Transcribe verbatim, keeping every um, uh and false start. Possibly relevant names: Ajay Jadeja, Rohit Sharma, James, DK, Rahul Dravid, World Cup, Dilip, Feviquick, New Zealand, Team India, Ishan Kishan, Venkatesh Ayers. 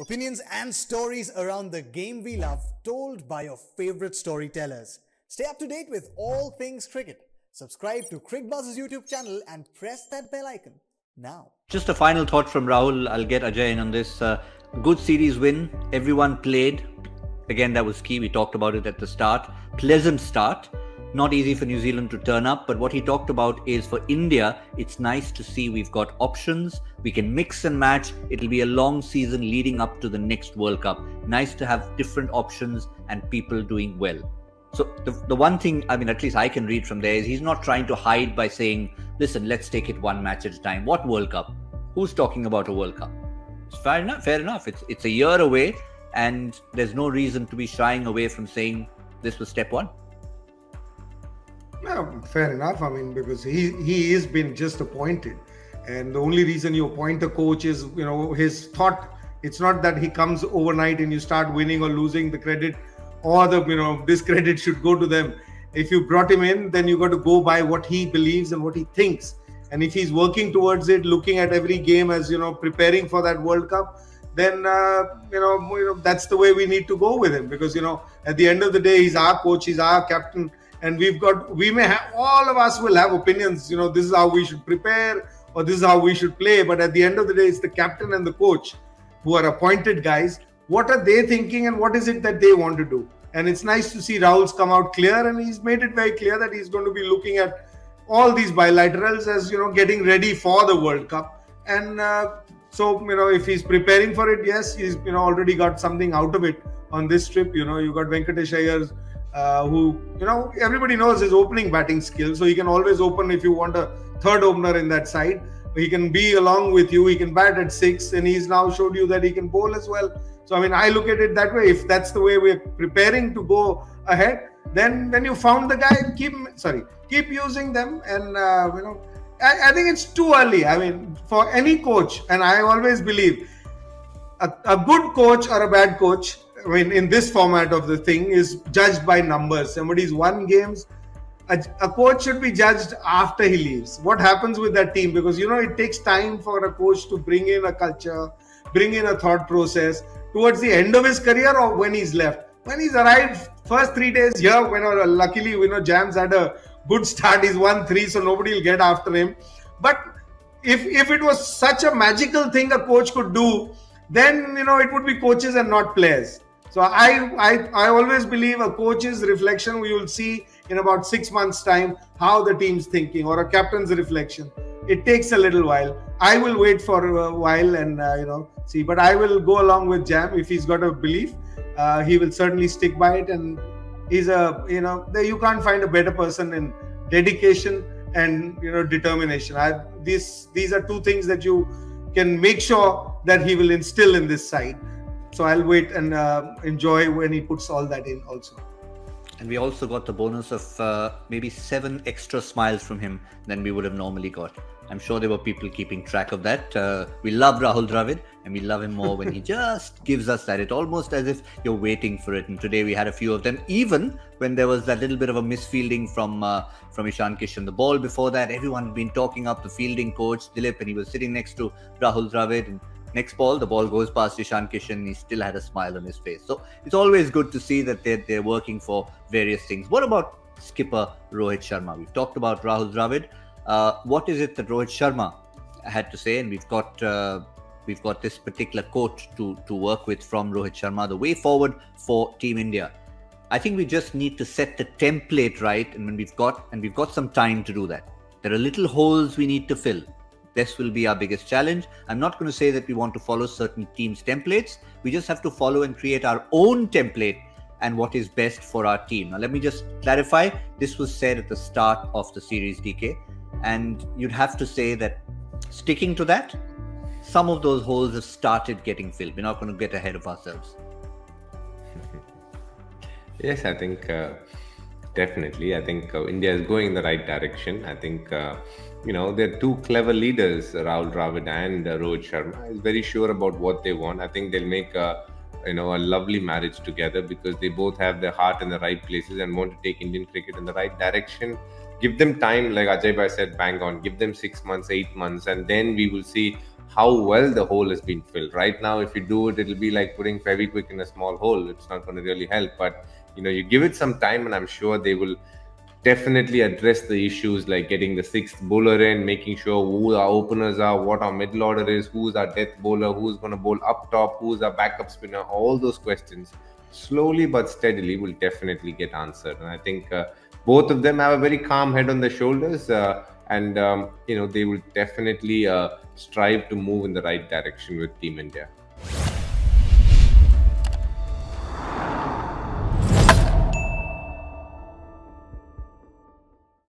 Opinions and stories around the game we love, told by your favorite storytellers. Stay up to date with all things cricket. Subscribe to CricBuzz's YouTube channel and press that bell icon now. Just a final thought from Rahul. I'll get Ajay in on this. Uh, good series win. Everyone played. Again, that was key. We talked about it at the start. Pleasant start. Not easy for New Zealand to turn up, but what he talked about is for India, it's nice to see we've got options, we can mix and match. It'll be a long season leading up to the next World Cup. Nice to have different options and people doing well. So the, the one thing, I mean, at least I can read from there is he's not trying to hide by saying, listen, let's take it one match at a time. What World Cup? Who's talking about a World Cup? It's fair enough. Fair enough. It's, it's a year away and there's no reason to be shying away from saying this was step one. No, fair enough. I mean, because he he has been just appointed, and the only reason you appoint a coach is, you know, his thought. It's not that he comes overnight and you start winning or losing. The credit or the, you know, this credit should go to them. If you brought him in, then you got to go by what he believes and what he thinks. And if he's working towards it, looking at every game as, you know, preparing for that World Cup, then uh, you know, you know that's the way we need to go with him, because, you know, at the end of the day, he's our coach, he's our captain. And we've got, we may have, all of us will have opinions, you know, this is how we should prepare or this is how we should play. But at the end of the day, it's the captain and the coach who are appointed guys. What are they thinking and what is it that they want to do? And it's nice to see Rahul's come out clear, and he's made it very clear that he's going to be looking at all these bilaterals as, you know, getting ready for the World Cup. And uh, so, you know, if he's preparing for it, yes, he's, you know, already got something out of it on this trip. You know, you got Venkatesh Ayers, Uh, who, you know, everybody knows his opening batting skill, so he can always open if you want a third opener in that side. He can be along with you, he can bat at six, and he's now showed you that he can bowl as well. So, I mean, I look at it that way. If that's the way we're preparing to go ahead, then when you found the guy, keep, sorry, keep using them. And, uh, you know, I, I think it's too early. I mean, for any coach, and I always believe a, a good coach or a bad coach, I mean, in this format of the thing, is judged by numbers. Somebody's won games. A, a coach should be judged after he leaves. What happens with that team? Because, you know, it takes time for a coach to bring in a culture, bring in a thought process towards the end of his career or when he's left. When he's arrived, first three days here, when, uh, luckily, you know, James had a good start. He's won three, so nobody will get after him. But if, if it was such a magical thing a coach could do, then, you know, it would be coaches and not players. So I, I I always believe a coach's reflection, we will see in about six months' time how the team's thinking, or a captain's reflection. It takes a little while. I will wait for a while and, uh, you know, see. But I will go along with Jam. If he's got a belief, uh, he will certainly stick by it. And he's a, you know, you can't find a better person in dedication and, you know, determination. I, these, these are two things that you can make sure that he will instill in this side. So I'll wait and uh, enjoy when he puts all that in also. And we also got the bonus of uh, maybe seven extra smiles from him than we would have normally got. I'm sure there were people keeping track of that. Uh, we love Rahul Dravid, and we love him more when he just gives us that. It's almost as if you're waiting for it. And today we had a few of them, even when there was that little bit of a misfielding from uh, from Ishan Kishan. The ball before that, everyone had been talking up the fielding coach, Dilip, and he was sitting next to Rahul Dravid. And next ball, the ball goes past Ishan Kishan. He still had a smile on his face. So it's always good to see that they're, they're working for various things. What about skipper Rohit Sharma? We've talked about Rahul Dravid. Uh, what is it that Rohit Sharma had to say? And we've got uh, we've got this particular quote to, to work with from Rohit Sharma. The way forward for Team India. I think we just need to set the template right. And when we've got, and we've got some time to do that. There are little holes we need to fill. This will be our biggest challenge. I'm not going to say that we want to follow certain teams' templates. We just have to follow and create our own template and what is best for our team. Now, let me just clarify. This was said at the start of the series, D K. And you'd have to say that sticking to that, some of those holes have started getting filled. We're not going to get ahead of ourselves. Yes, I think uh, definitely. I think uh, India is going in the right direction. I think... Uh, You know, they're two clever leaders, Rahul Dravid and uh, Rohit Sharma. Is very sure about what they want. I think they'll make a, you know, a lovely marriage together, because they both have their heart in the right places and want to take Indian cricket in the right direction. Give them time, like Ajay Bhai said, bang on. Give them six months, eight months, and then we will see how well the hole has been filled. Right now, if you do it, it'll be like putting Feviquick in a small hole. It's not going to really help. But, you know, you give it some time and I'm sure they will definitely address the issues like getting the sixth bowler in, making sure who our openers are, what our middle order is, who's our death bowler, who's going to bowl up top, who's our backup spinner. All those questions, slowly but steadily, will definitely get answered. And I think uh, both of them have a very calm head on their shoulders. Uh, and, um, you know, they will definitely uh, strive to move in the right direction with Team India.